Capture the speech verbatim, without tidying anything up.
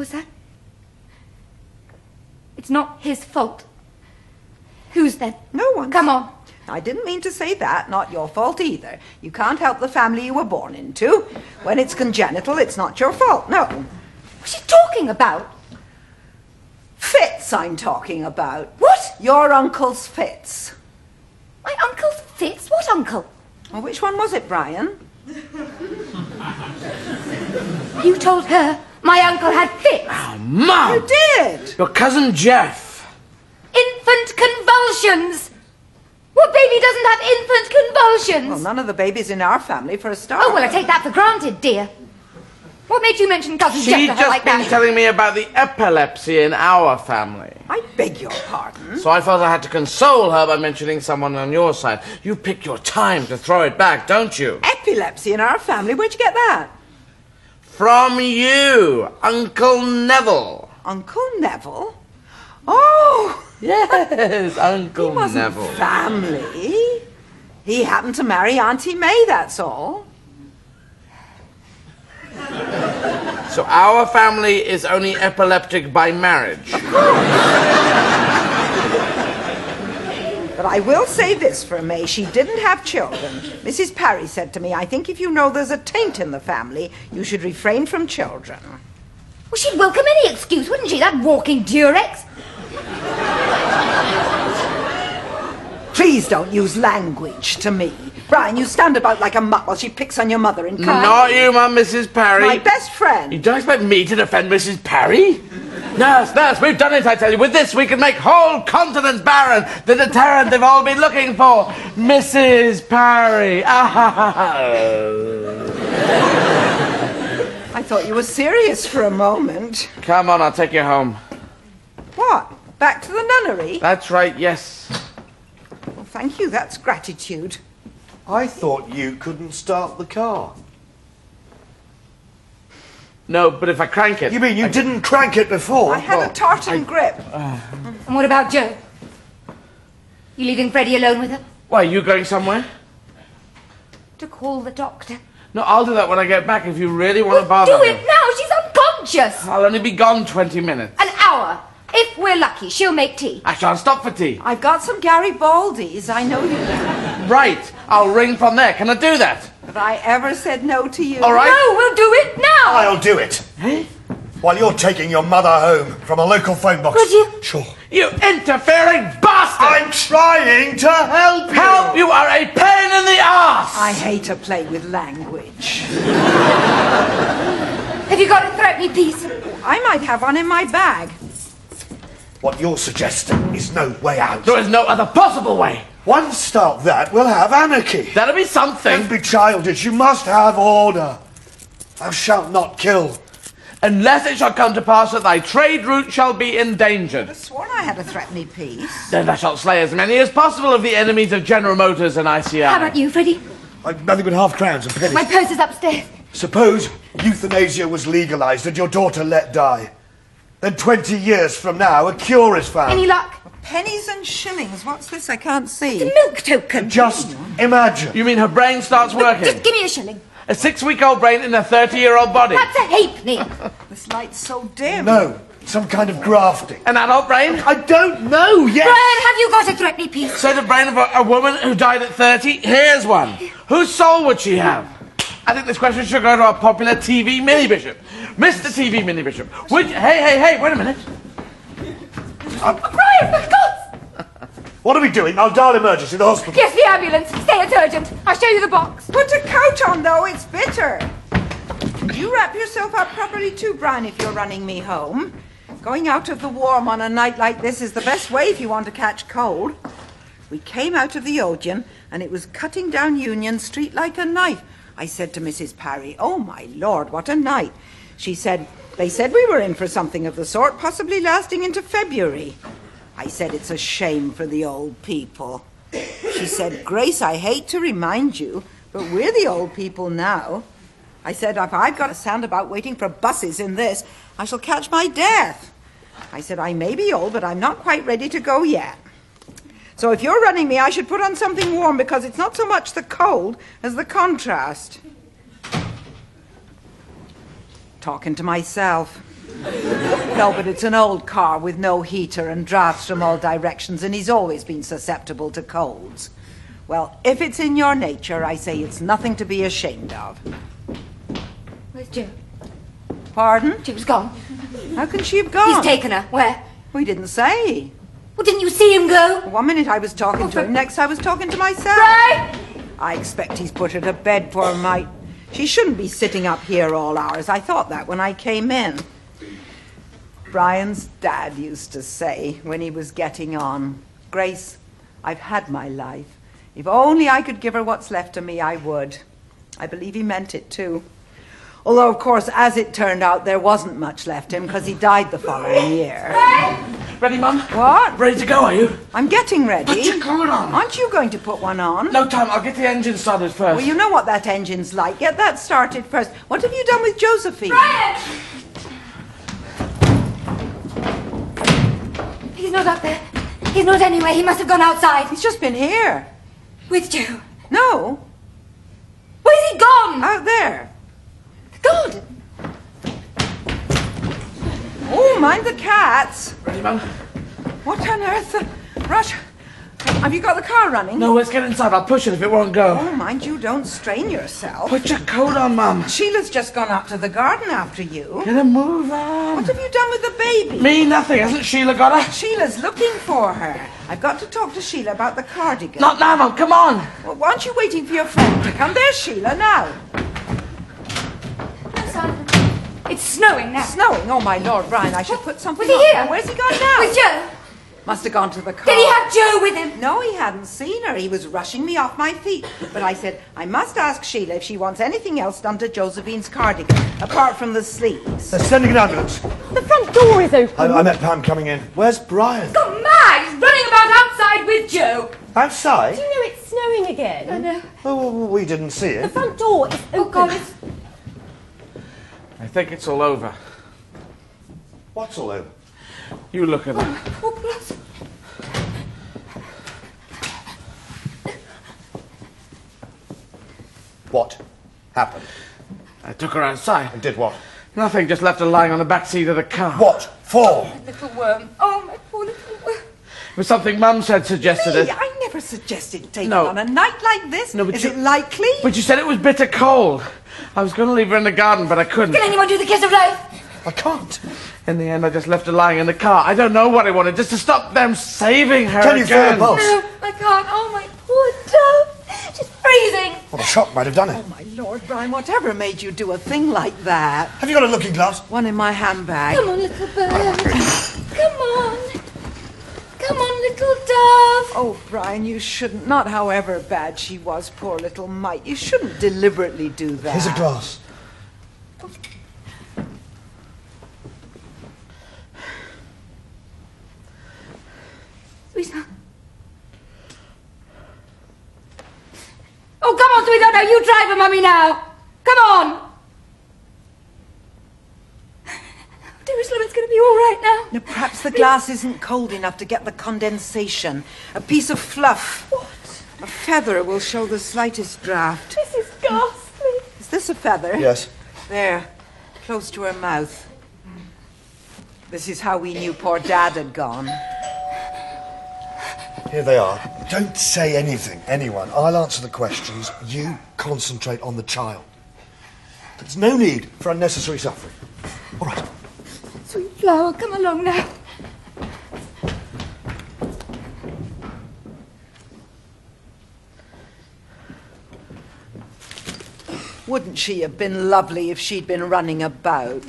was that? It's not his fault. Whose then? No one's. Come on. I didn't mean to say that. Not your fault either. You can't help the family you were born into. When it's congenital, it's not your fault. No. What's she talking about? Fits I'm talking about. What? Your uncle's fits. My uncle's fits? What uncle? Well, which one was it, Brian? You told her my uncle had fits. Oh, Mum! You did! Your cousin Jeff. Infant convulsions! What baby doesn't have infant convulsions? Well, none of the babies in our family, for a start. Oh, well, I take that for granted, dear. What made you mention cousin Jeff to her like that? She's just been telling me about the epilepsy in our family. I beg your pardon? So I felt I had to console her by mentioning someone on your side. You pick your time to throw it back, don't you? Epilepsy in our family? Where'd you get that? From you, Uncle Neville. Uncle Neville? Oh! Yes, Uncle Neville. He wasn't family. He happened to marry Auntie May, that's all. So our family is only epileptic by marriage. Of course. But I will say this for May, she didn't have children. Missus Parry said to me, I think if you know there's a taint in the family, you should refrain from children. Well, she'd welcome any excuse, wouldn't she, that walking Durex? Please don't use language to me. Brian, you stand about like a mutt while she picks on your mother in company. Not you, Mum, Missus Parry. My best friend. You don't expect me to defend Missus Parry? Nurse, nurse, we've done it, I tell you. With this, we can make whole continents barren. The deterrent they've all been looking for. Missus Parry. Oh. I thought you were serious for a moment. Come on, I'll take you home. What? Back to the nunnery? That's right, yes. Well, thank you. That's gratitude. I thought you couldn't start the car. No, but if I crank it... You mean you I didn't crank it before? I had well, a tartan I... grip. Uh... And what about Joe? You leaving Freddie alone with her? Why, are you going somewhere? To call the doctor. No, I'll do that when I get back if you really want well, to bother do it me. Now! She's unconscious! I'll only be gone twenty minutes. An hour. If we're lucky, she'll make tea. I shan't stop for tea. I've got some Garibaldi's, I know you do. Right. I'll ring from there. Can I do that? Have I ever said no to you? All right. No, we'll do it now. I'll do it. Eh? While you're taking your mother home from a local phone box. Would you? Sure. You interfering bastard! I'm trying to help you. Help? You are a pain in the arse. I hate to play with language. Have you got a threatening piece? I might have one in my bag. What you're suggesting is no way out. There is no other possible way. Once start that, we'll have anarchy. That'll be something. Don't be childish. You must have order. Thou shalt not kill. Unless it shall come to pass that thy trade route shall be endangered. I could have sworn I had a threatening piece. Then thou shalt slay as many as possible of the enemies of General Motors and I C I. How about you, Freddie? I've nothing but half crowns and pennies. My purse is upstairs. Suppose euthanasia was legalised and your daughter let die. Then twenty years from now, a cure is found. Any luck? Pennies and shillings. What's this? I can't see. It's a milk token. Just imagine. You mean her brain starts working? Just give me a shilling. A six-week-old brain in a thirty-year-old body. That's a halfpenny. This light's so dim. No, some kind of grafting. An adult brain? I don't know yet. Brian, have you got a threatening piece? So the brain of a, a woman who died at thirty? Here's one. Whose soul would she have? I think this question should go to our popular T V mini-bishop. Mister T V mini-bishop, would you... Hey, hey, hey, wait a minute. I'm... Oh, Brian, for God's... What are we doing? I'll dial emergency, the hospital. Yes, the ambulance. Say it's urgent. I'll show you the box. Put a coat on, though. It's bitter. You wrap yourself up properly too, Brian, if you're running me home. Going out of the warm on a night like this is the best way if you want to catch cold. We came out of the Odeon, and it was cutting down Union Street like a knife. I said to Missus Parry, oh, my Lord, what a night. She said, they said we were in for something of the sort, possibly lasting into February. I said, it's a shame for the old people. She said, Grace, I hate to remind you, but we're the old people now. I said, if I've got to sound about waiting for buses in this, I shall catch my death. I said, I may be old, but I'm not quite ready to go yet. So if you're running me, I should put on something warm, because it's not so much the cold as the contrast. Talking to myself. No, but it's an old car with no heater and drafts from all directions, and he's always been susceptible to colds. Well, if it's in your nature, I say it's nothing to be ashamed of. Where's Jim? Pardon? Jim's gone. How can she have gone? He's taken her. Where? We didn't say. Well, didn't you see him go? One minute I was talking oh, to him, next I was talking to myself. Right! I expect he's put her to bed, poor mite. She shouldn't be sitting up here all hours. I thought that when I came in. Brian's dad used to say when he was getting on, Grace, I've had my life. If only I could give her what's left of me, I would. I believe he meant it too. Although, of course, as it turned out, there wasn't much left him because he died the following year. Ready, Mum? What? Ready to go, are you? I'm getting ready. Put your coat on. Aren't you going to put one on? No time. I'll get the engine started first. Well, you know what that engine's like. Get that started first. What have you done with Josephine? Brian! He's not up there. He's not anywhere. He must have gone outside. He's just been here. With Joe? No. Where's he gone? Out there. The garden. Oh, mind the cats. Ready, Mum? What on earth? Uh, Rush, have you got the car running? No, let's get inside. I'll push it if it won't go. Oh, mind you, don't strain yourself. Put your coat on, Mum. Sheila's just gone up to the garden after you. Get a move on. What have you done with the baby? Me, nothing. Hasn't Sheila got her? Sheila's looking for her. I've got to talk to Sheila about the cardigan. Not now, Mum. Come on. Well, why aren't you waiting for your friend to come? There's Sheila now. It's snowing now. Snowing? Oh, my Lord, Brian, I should what? put something Was he on. here? Where's he gone now? With Joe. Must have gone to the car. Did he have Joe with him? No, he hadn't seen her. He was rushing me off my feet. But I said, I must ask Sheila if she wants anything else done to Josephine's cardigan, apart from the sleeves. They're sending an ambulance. The front door is open. I, I met Pam coming in. Where's Brian? He's got mad. He's running about outside with Joe. Outside? Do you know it's snowing again? I know. Oh, we didn't see it. The front door is open. Oh, God, it's... I think it's all over. What's all over? You look at her. Oh, bless. What happened? I took her outside. And did what? Nothing, just left her lying on the back seat of the car. What for? Oh, my little worm. Oh, my poor little worm. It was something Mum said suggested it. I never suggested taking no. on a night like this. No, but Is you, it likely? But you said it was bitter cold. I was going to leave her in the garden, but I couldn't. Can anyone do the kiss of life? I can't. In the end, I just left her lying in the car. I don't know what I wanted, just to stop them saving her Tell again. You no, I can't. Oh, my poor dove. She's freezing. What a shock might have done it. Oh, my Lord, Brian, whatever made you do a thing like that? Have you got a looking glass? One in my handbag. Come on, little bird. Come on. Come on, little dove. Oh, Brian, you shouldn't. Not however bad she was, poor little mite. You shouldn't deliberately do that. Here's a glass. Oh. Sweetheart. Oh, come on, sweetheart. Now you drive her, Mummy, now. Come on. Jerusalem, it's going to be all right now. Now, perhaps the glass isn't cold enough to get the condensation. A piece of fluff. What? A feather will show the slightest draft. This is ghastly. Is this a feather? Yes. There, close to her mouth. This is how we knew poor Dad had gone. Here they are. Don't say anything, anyone. I'll answer the questions. You concentrate on the child. There's no need for unnecessary suffering. All right. Sweet flower, come along now. Wouldn't she have been lovely if she'd been running about?